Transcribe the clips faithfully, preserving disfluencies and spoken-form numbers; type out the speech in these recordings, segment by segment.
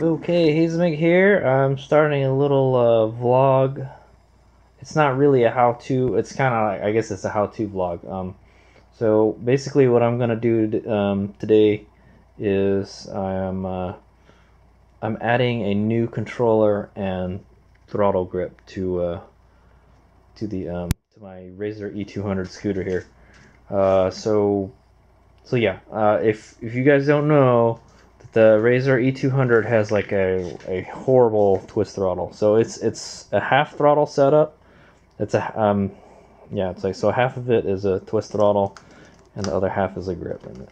Okay, Hazemick here. I'm starting a little uh, vlog. It's not really a how-to. It's kind of like, I guess it's a how-to vlog. Um, so basically what I'm gonna do um, today is I'm uh, I'm adding a new controller and throttle grip to uh, to the um, to my Razor E two hundred scooter here. Uh, so so yeah, uh, if if you guys don't know, the Razor E two hundred has like a, a horrible twist throttle. So it's it's a half throttle setup. It's a um yeah, it's like, so half of it is a twist throttle and the other half is a grip. And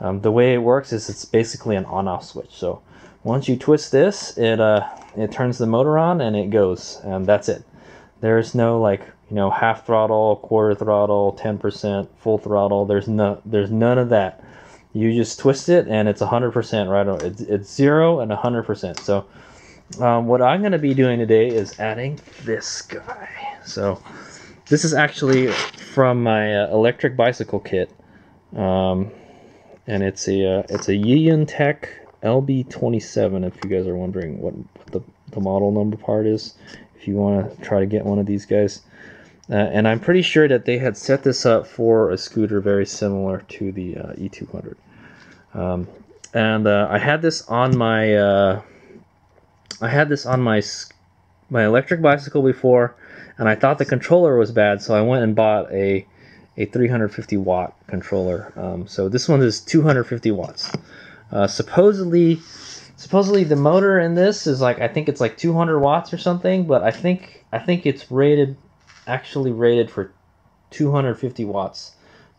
um, the way it works is it's basically an on-off switch. So once you twist this, it uh it turns the motor on and it goes, and that's it. There's no like, you know, half throttle, quarter throttle, ten percent, full throttle. There's no there's none of that. You just twist it and it's one hundred percent right away. It's, it's zero and one hundred percent. So um, what I'm going to be doing today is adding this guy. So this is actually from my uh, electric bicycle kit. Um, and it's a, uh, it's a Yiyun Tech L B twenty-seven, if you guys are wondering what the, the model number part is, if you want to try to get one of these guys. Uh, and I'm pretty sure that they had set this up for a scooter very similar to the uh, E two hundred. Um, and uh, I had this on my uh, I had this on my my electric bicycle before, and I thought the controller was bad, so I went and bought a a three hundred fifty watt controller. Um, so this one is two hundred fifty watts. Uh, supposedly, supposedly the motor in this is like, I think it's like two hundred watts or something, but I think I think it's rated. Actually rated for two hundred fifty watts,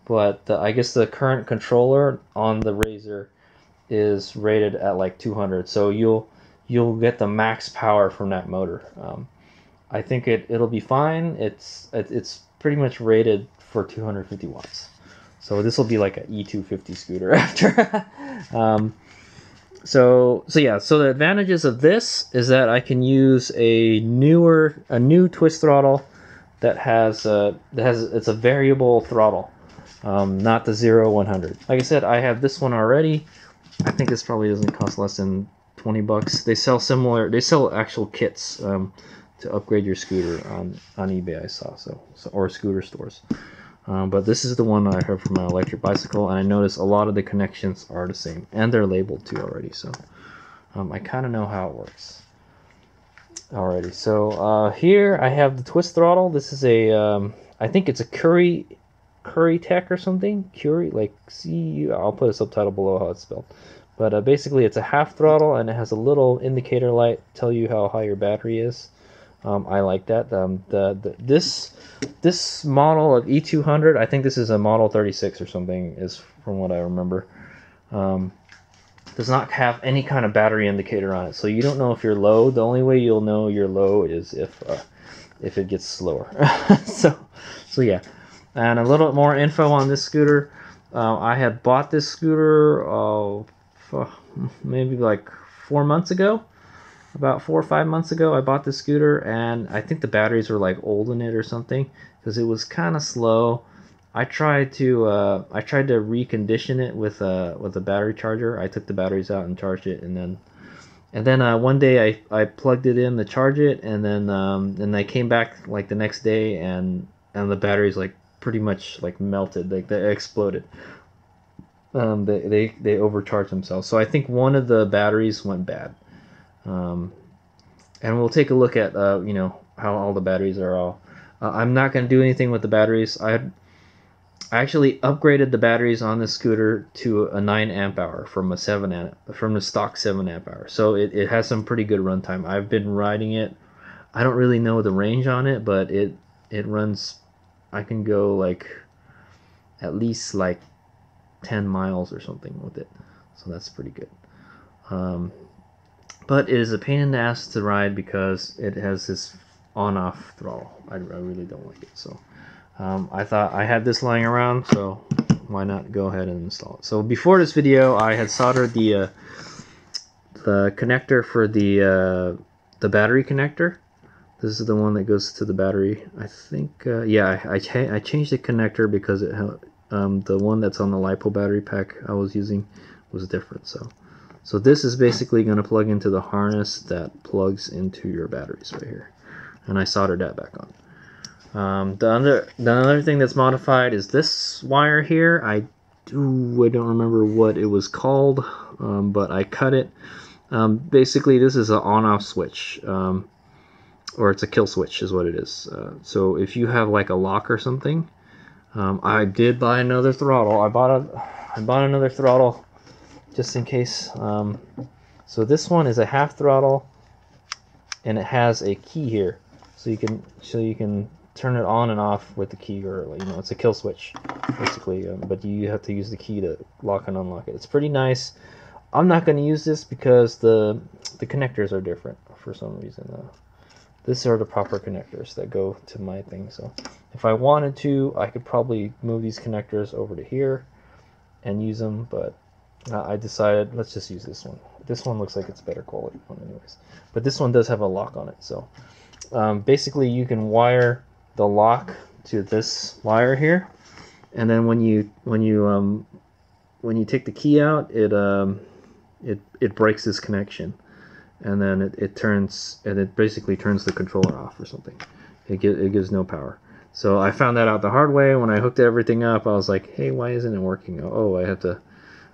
but the, I guess the current controller on the Razor is rated at like two hundred, so you'll you'll get the max power from that motor. um, I think it it'll be fine. It's it, it's pretty much rated for two hundred fifty watts, so this will be like an E two fifty scooter after. um, So, so yeah, so the advantages of this is that I can use a newer a new twist throttle that has uh that has it's a variable throttle, um not the zero one hundred. Like I said, I have this one already. I think this probably doesn't cost less than twenty bucks. They sell similar they sell actual kits um to upgrade your scooter on on eBay, I saw, so, so or scooter stores. Um, but this is the one I heard from my electric bicycle, and I noticed a lot of the connections are the same, and they're labeled too already, so um, I kind of know how it works already. So uh, here I have the twist throttle. This is a, um, I think it's a Curie, Curie Tech or something. Curie, like C U. I'll put a subtitle below how it's spelled. But uh, basically, it's a half throttle, and it has a little indicator light to tell you how high your battery is. Um, I like that. Um, the, the this this model of E two hundred, I think this is a model thirty-six or something, is from what I remember. Um, does not have any kind of battery indicator on it, so you don't know if you're low. The only way you'll know you're low is if uh, if it gets slower. so so yeah, and a little bit more info on this scooter. uh, I had bought this scooter uh, for maybe like four months ago about four or five months ago. I bought this scooter, and I think the batteries were like old in it or something, because it was kind of slow. I tried to uh, I tried to recondition it with a with a battery charger. I took the batteries out and charged it, and then and then uh, one day I, I plugged it in to charge it, and then um, and I came back like the next day, and and the batteries like pretty much like melted, like they exploded. Um, they they they overcharged themselves, so I think one of the batteries went bad. Um, and we'll take a look at uh, you know, how all the batteries are all. Uh, I'm not going to do anything with the batteries. I. I actually upgraded the batteries on this scooter to a nine amp hour from a seven amp, from the stock seven amp hour. So it, it has some pretty good runtime. I've been riding it. I don't really know the range on it, but it it runs. I can go like at least like ten miles or something with it. So that's pretty good. Um, but it is a pain in the ass to ride because it has this on-off throttle. I, I really don't like it. So. Um, I thought I had this lying around, so why not go ahead and install it. So before this video, I had soldered the uh, the connector for the uh, the battery connector. This is the one that goes to the battery. I think, uh, yeah, I, I, ch I changed the connector because it um, the one that's on the LiPo battery pack I was using was different. So So this is basically going to plug into the harness that plugs into your batteries right here. And I soldered that back on. Um, the other the other thing that's modified is this wire here. I do I don't remember what it was called, um, but I cut it. Um, basically, this is an on-off switch, um, or it's a kill switch, is what it is. Uh, so if you have like a lock or something, um, I did buy another throttle. I bought a I bought another throttle just in case. Um, so this one is a half throttle, and it has a key here, so you can so you can. turn it on and off with the key, or you know, it's a kill switch basically, um, but you have to use the key to lock and unlock it. It's pretty nice. I'm not going to use this because the the connectors are different for some reason. Uh, these are the proper connectors that go to my thing, so if I wanted to, I could probably move these connectors over to here and use them, but uh, I decided let's just use this one. This one looks like it's better quality one anyways, but this one does have a lock on it, so um, basically you can wire the lock to this wire here, and then when you when you um, when you take the key out, it um, it it breaks this connection, and then it, it turns and it basically turns the controller off or something. It gi it gives no power. So I found that out the hard way when I hooked everything up. I was like, hey, why isn't it working? Oh, I have to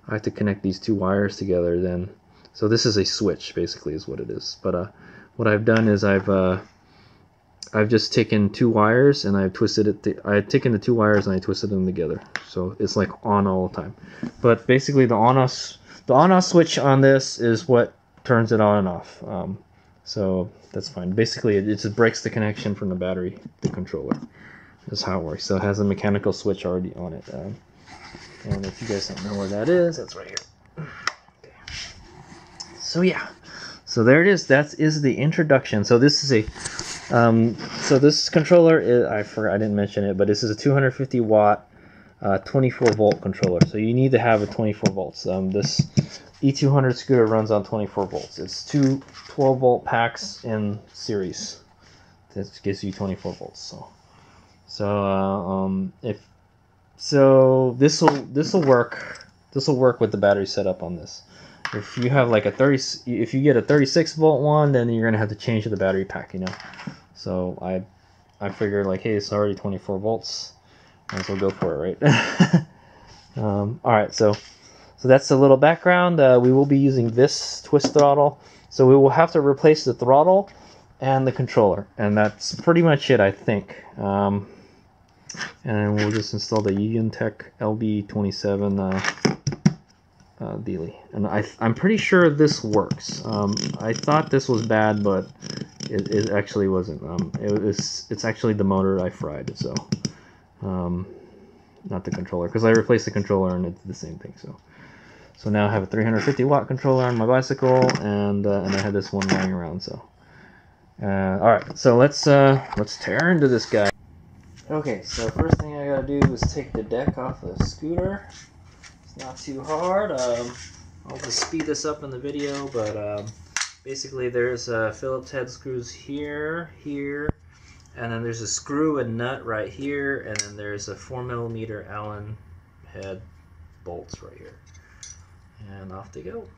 I have to connect these two wires together. Then so this is a switch basically is what it is. But uh, what I've done is I've uh, I've just taken two wires and I've twisted it. Th I've taken the two wires and I twisted them together, so it's like on all the time. But basically, the on-off, the on-off switch on this is what turns it on and off. Um, so that's fine. Basically, it, it just breaks the connection from the battery, the controller. That's how it works. So it has a mechanical switch already on it. Um, and if you guys don't know where that is, that's right here. Okay. So yeah, so there it is. That is the introduction. So this is a Um, so this controller is, I forgot, I didn't mention it, but this is a two hundred fifty watt, uh, twenty-four volt controller. So you need to have a twenty-four volts. Um, this E two hundred scooter runs on twenty-four volts. It's two twelve volt packs in series. This gives you twenty-four volts. So, so uh, um, if so, this will this will work. This will work with the battery setup on this. If you have like a thirty, if you get a thirty-six volt one, then you're gonna have to change the battery pack, you know. So I, I figured like, hey, it's already twenty-four volts, might as well go for it, right? um, all right, so, so that's a little background. Uh, we will be using this twist throttle, so we will have to replace the throttle and the controller, and that's pretty much it, I think. Um, and we'll just install the Yiyun Tech L B twenty-seven. Uh, Uh, dealy, and I I'm pretty sure this works. Um, I thought this was bad, but it, it actually wasn't. Um, it was it's actually the motor I fried, so um, not the controller, because I replaced the controller and it's the same thing. So so now I have a three hundred fifty watt controller on my bicycle, and uh, and I had this one lying around. So uh, all right, so let's uh, let's tear into this guy. Okay, so first thing I gotta do is take the deck off the scooter. Not too hard. Um, I'll just speed this up in the video, but um, basically there's uh, Phillips head screws here, here, and then there's a screw and nut right here, and then there's a four millimeter Allen head bolts right here. And off they go.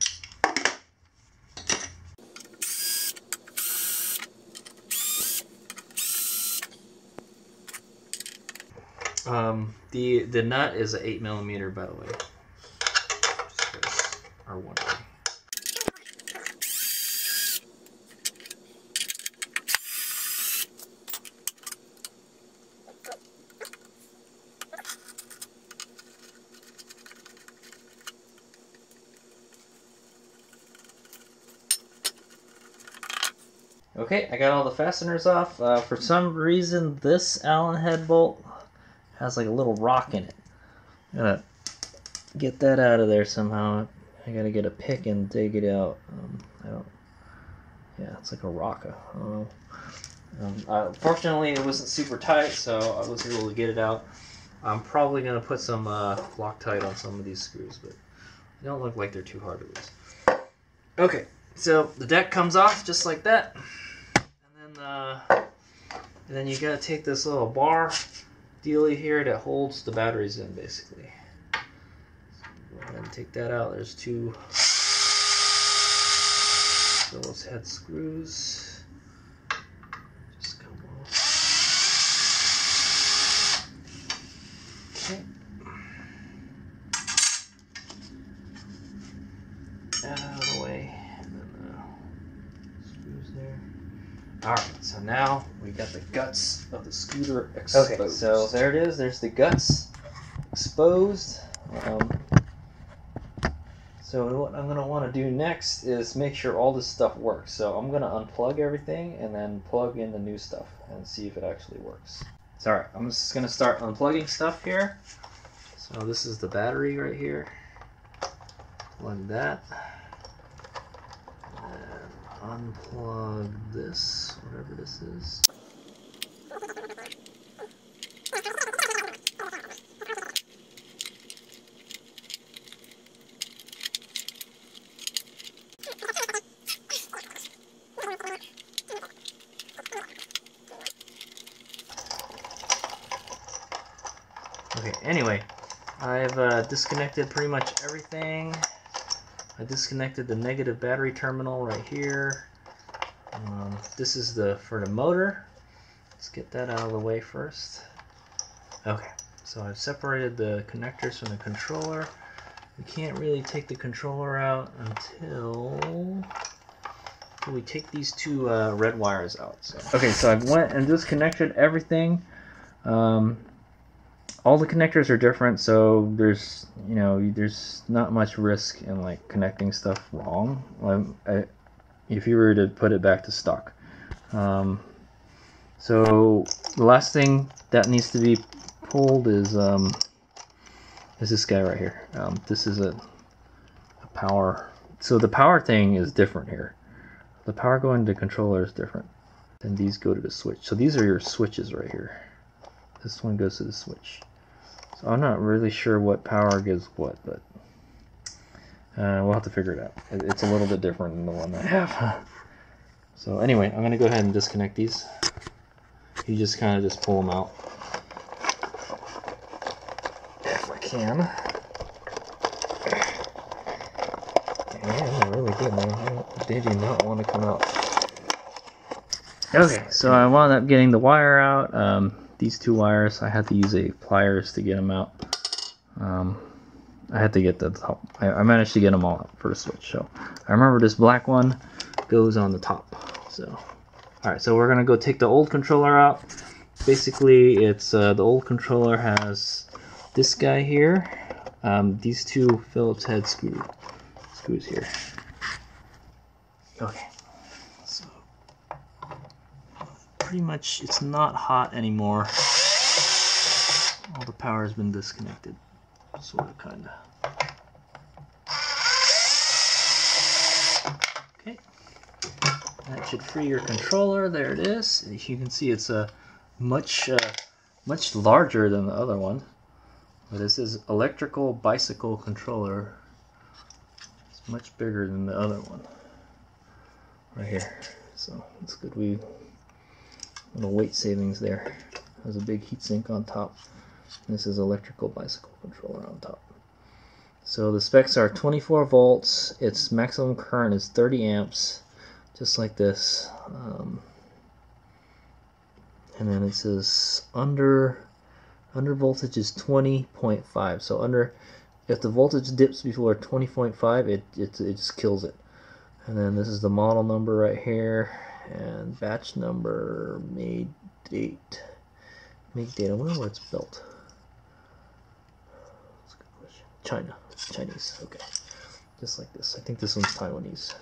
Um, the, the nut is an eight millimeter, by the way. Are one way. Okay, I got all the fasteners off. Uh, for some reason, this Allen head bolt has like a little rock in it. I gotta get that out of there somehow. I gotta get a pick and dig it out. Um, I don't. Yeah, it's like a rocker. I don't know. Um, uh, fortunately, it wasn't super tight, so I was able to get it out. I'm probably gonna put some uh, Loctite on some of these screws, but they don't look like they're too hard to lose. Okay, so the deck comes off just like that, and then uh, and then you gotta take this little bar dealy here that holds the batteries in, basically. Go ahead and take that out. There's two those head screws just come off. Okay. Out of the way. And then the screws there. Alright, so now we got the guts of the scooter exposed. Okay, so there it is. There's the guts exposed. Um, So what I'm going to want to do next is make sure all this stuff works. So I'm going to unplug everything and then plug in the new stuff and see if it actually works. So alright, I'm just going to start unplugging stuff here. So this is the battery right here. Plug that. And unplug this, whatever this is. Okay, anyway, I've uh, disconnected pretty much everything. I disconnected the negative battery terminal right here. Um, this is the for the motor. Let's get that out of the way first. Okay, so I've separated the connectors from the controller. We can't really take the controller out until we take these two uh, red wires out. So. Okay, so I've went and disconnected everything. Um, All the connectors are different, so there's, you know, there's not much risk in like connecting stuff wrong. Um, I, if you were to put it back to stock. Um, so the last thing that needs to be pulled is um, is this guy right here. Um, this is a, a power. So the power thing is different here. The power going to the controller is different. Then these go to the switch. So these are your switches right here. This one goes to the switch. So I'm not really sure what power gives what, but uh, we'll have to figure it out. It's a little bit different than the one I have. So anyway, I'm going to go ahead and disconnect these. You just kind of just pull them out. If I can. Yeah, I really did, man. They do not want to come out. Okay, so I wound up getting the wire out. Um, These two wires, I had to use a pliers to get them out. Um, I had to get the top. I, I managed to get them all out for the switch. So I remember this black one goes on the top. So all right, so we're gonna go take the old controller out. Basically, it's uh, the old controller has this guy here, um, these two Phillips head screw screws here. Okay. Pretty much, it's not hot anymore. All the power has been disconnected, sort of, kinda. Okay, that should free your controller. There it is. You can see it's a much, uh, much larger than the other one. But this is electrical bicycle controller. It's much bigger than the other one, right here. So it's good we. Little weight savings there. There's a big heatsink on top. This is electrical bicycle controller on top. So the specs are twenty-four volts. Its maximum current is thirty amps, just like this. Um, and then it says under under voltage is twenty point five. So under, if the voltage dips before twenty point five, it, it it just kills it. And then this is the model number right here. And batch number, made date, make date. I wonder where it's built. That's a good question. China, it's Chinese. Okay, just like this. I think this one's Taiwanese.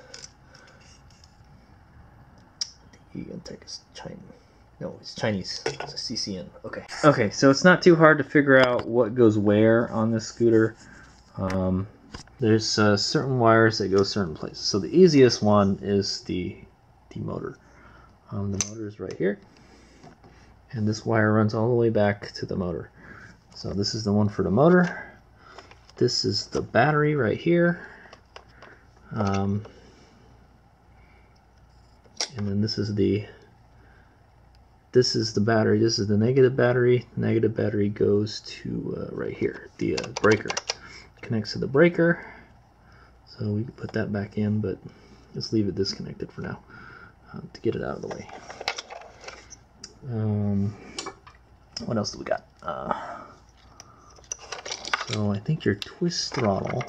I think Yiyun Tech is China. No, it's Chinese. It's a C C N. Okay. Okay, so it's not too hard to figure out what goes where on this scooter. Um, there's uh, certain wires that go certain places. So the easiest one is the motor. Um, the motor is right here, and this wire runs all the way back to the motor. So this is the one for the motor. This is the battery right here, um, and then this is the this is the battery. This is the negative battery. The negative battery goes to uh, right here. The uh, breaker, it connects to the breaker. So we can put that back in, but just leave it disconnected for now uh, to get it out of the way. Um, what else do we got? Uh, so I think your twist throttle.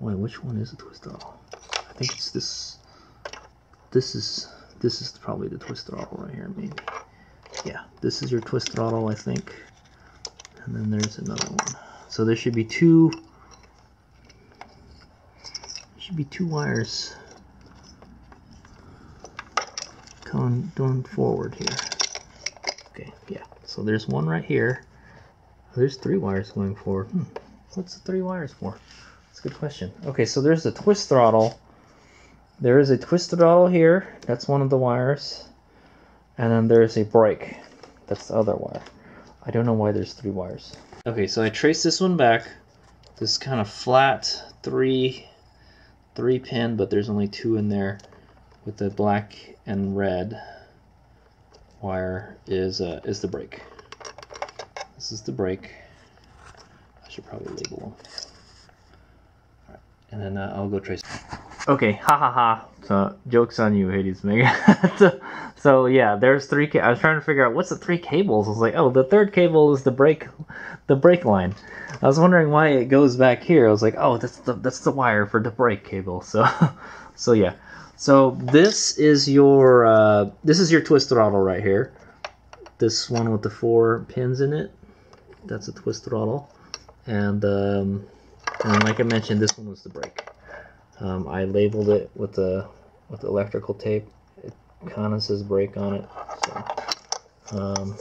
Wait, which one is the twist throttle? I think it's this. This is this is probably the twist throttle right here, maybe. Yeah, this is your twist throttle, I think. And then there's another one. So there should be two. There should be two wires going going forward here. Okay, yeah. So there's one right here. There's three wires going forward. Hmm. What's the three wires for? That's a good question. Okay, so there's the twist throttle. There is a twist throttle here. That's one of the wires. And then there's a brake. That's the other wire. I don't know why there's three wires. Okay, so I traced this one back. This kind of flat three, three pin, but there's only two in there. With the black and red wire is uh, is the brake. This is the brake. I should probably label them. All right, and then uh, I'll go trace. Okay, ha ha ha. So, joke's on you, HadesOmega. so, so, yeah, there's three... I was trying to figure out, what's the three cables? I was like, oh, the third cable is the brake the brake line. I was wondering why it goes back here. I was like, oh, that's the, that's the wire for the brake cable. So, so yeah. So, this is your... Uh, this is your twist throttle right here. This one with the four pins in it. That's a twist throttle. And, um, and like I mentioned, this one was the brake. Um, I labeled it with the with the electrical tape. It kind of says brake on it. So, um,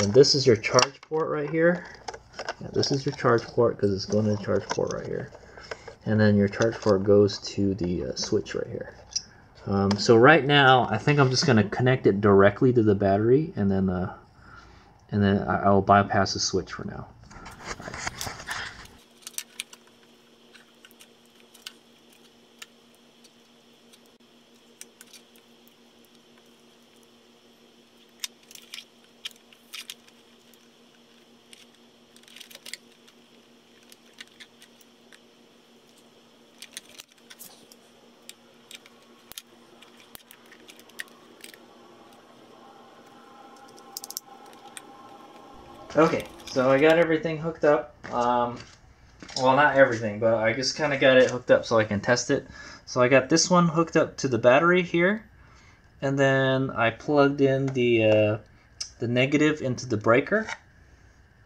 and this is your charge port right here. Yeah, this is your charge port because it's going to the charge port right here. And then your charge port goes to the uh, switch right here. Um, so right now, I think I'm just going to connect it directly to the battery, and then uh, and then I'll bypass the switch for now. All right. Okay, so I got everything hooked up. Um, well, not everything, but I just kind of got it hooked up so I can test it. So I got this one hooked up to the battery here, and then I plugged in the uh, the negative into the breaker,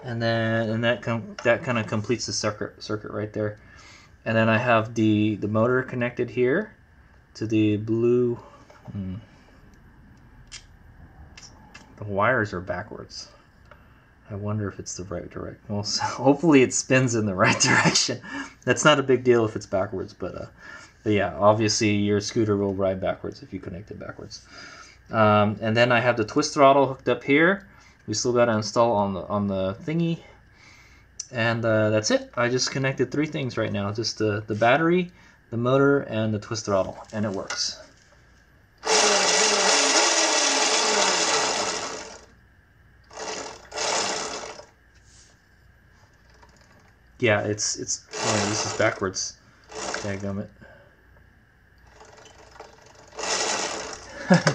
and then and that com that kind of completes the circuit circuit right there. And then I have the the motor connected here to the blue. Hmm, the wires are backwards. I wonder if it's the right direction. Well, so hopefully it spins in the right direction. That's not a big deal if it's backwards, but, uh, but yeah, obviously your scooter will ride backwards if you connect it backwards. Um, and then I have the twist throttle hooked up here. We still got to install on the on the thingy, and uh, that's it. I just connected three things right now: just the the battery, the motor, and the twist throttle, and it works. Yeah, it's it's. Oh, this is backwards. Dadgummit.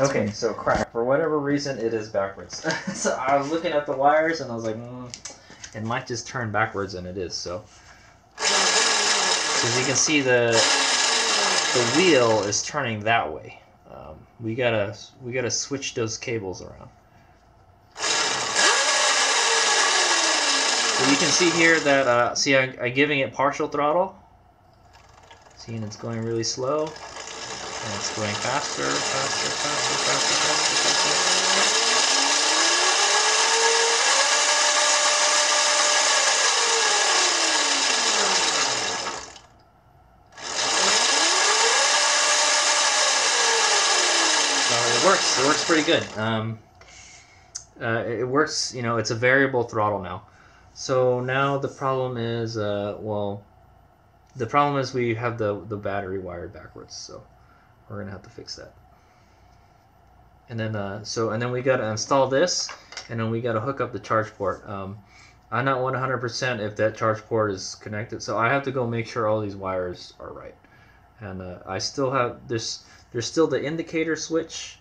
Okay, so crap. For whatever reason, it is backwards. So I was looking at the wires and I was like, mm, it might just turn backwards, and it is. So, as you can see, the the wheel is turning that way. Um, we gotta we gotta switch those cables around. So you can see here that, uh, see, I, I'm giving it partial throttle. See, and it's going really slow. And it's going faster, faster, faster, faster, faster, faster. So it works. It works pretty good. Um, uh, it works, you know, it's a variable throttle now. So now the problem is, uh, well, the problem is we have the, the battery wired backwards, so we're going to have to fix that. And then, uh, so, and then we got to install this, and then we got to hook up the charge port. Um, I'm not one hundred percent if that charge port is connected, so I have to go make sure all these wires are right. And uh, I still have this, there's still the indicator switch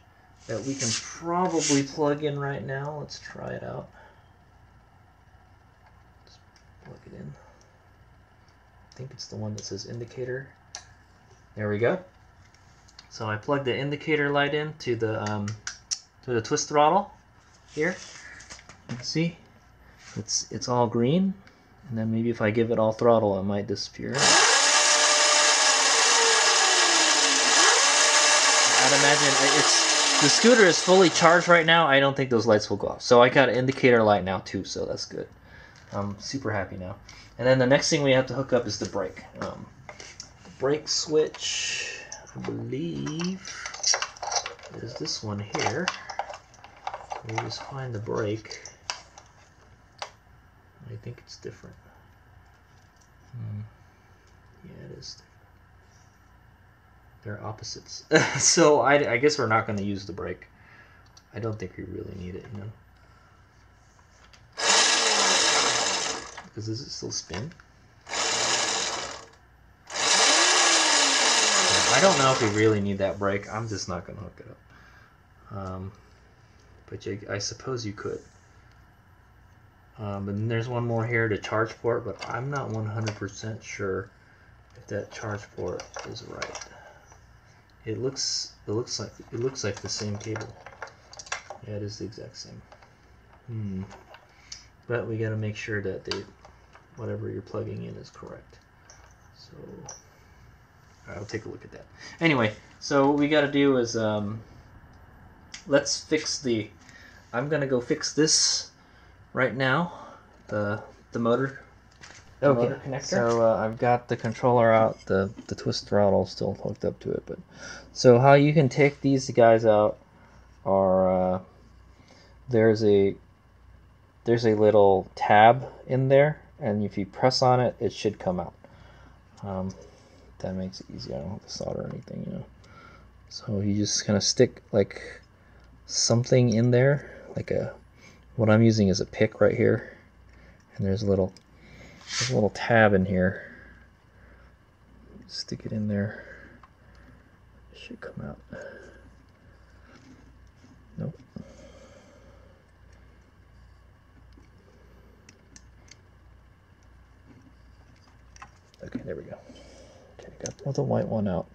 that we can probably plug in right now. Let's try it out. Let's plug it in. I think it's the one that says indicator. There we go. So I plugged the indicator light in to the um, to the twist throttle here. Let's see, it's it's all green, and then maybe if I give it all throttle, it might disappear. I'd imagine it's the scooter is fully charged right now. I don't think those lights will go off. So I got an indicator light now too, so that's good. I'm super happy now. And then the next thing we have to hook up is the brake. Um, brake switch, I believe, is this one here. We just find the brake. I think it's different. Hmm. Yeah, it is different. They're opposites. So I, I guess we're not going to use the brake. I don't think we really need it, you know. Because does it still spin? I don't know if we really need that brake. I'm just not going to hook it up. Um, but you, I suppose you could. Um, and then there's one more here, the charge port, but I'm not one hundred percent sure if that charge port is right. It looks, it looks like, it looks like the same cable. Yeah, it is the exact same. Hmm. But we got to make sure that they, whatever you're plugging in is correct. So. I'll take a look at that. Anyway, so what we got to do is um, let's fix the. I'm gonna go fix this right now. The the motor. The okay. Motor connector. So uh, I've got the controller out. The the twist throttle still hooked up to it, but so how you can take these guys out are uh, there's a there's a little tab in there, and if you press on it, it should come out. Um, That makes it easy. I don't have to solder anything, you know. So you just kind of stick like something in there, like a. What I'm using is a pick right here, and there's a little, there's a little tab in here. Stick it in there. It should come out. Nope. Okay, there we go. Got, pull the white one out.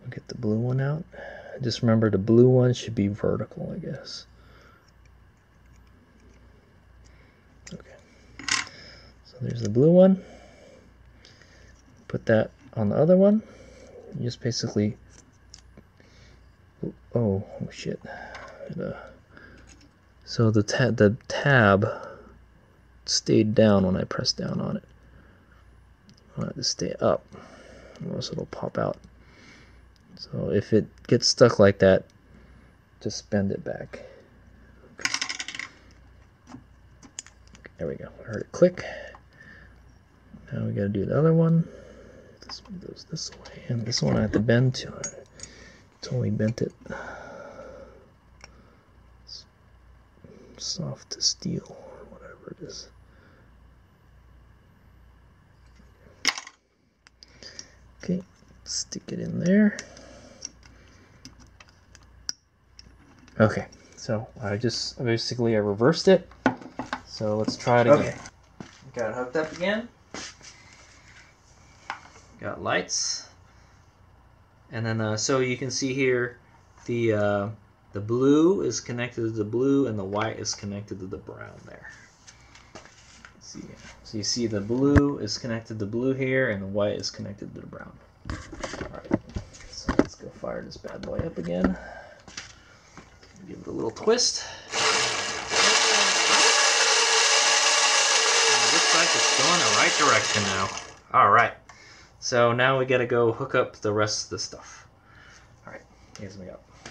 We'll get the blue one out. Just remember the blue one should be vertical, I guess. Okay. So there's the blue one. Put that on the other one. You just basically. Oh, oh shit. So the ta the tab stayed down when I pressed down on it. I want it to stay up, or else it'll pop out. So if it gets stuck like that, just bend it back. Okay. There we go. I heard it click. Now we got to do the other one. This one goes this way, and this one I have to bend to it. Totally bent it. It's soft to steel, or whatever it is. Okay, stick it in there. Okay, so I just basically I reversed it. So let's try it again. Okay. Got it hooked up again. Got lights. And then uh, so you can see here the uh, the blue is connected to the blue and the white is connected to the brown there. See. So you see the blue is connected to blue here, and the white is connected to the brown. Alright, so let's go fire this bad boy up again. Give it a little twist. It looks like it's going the right direction now. Alright, so now we gotta go hook up the rest of the stuff. Alright, here's what we got.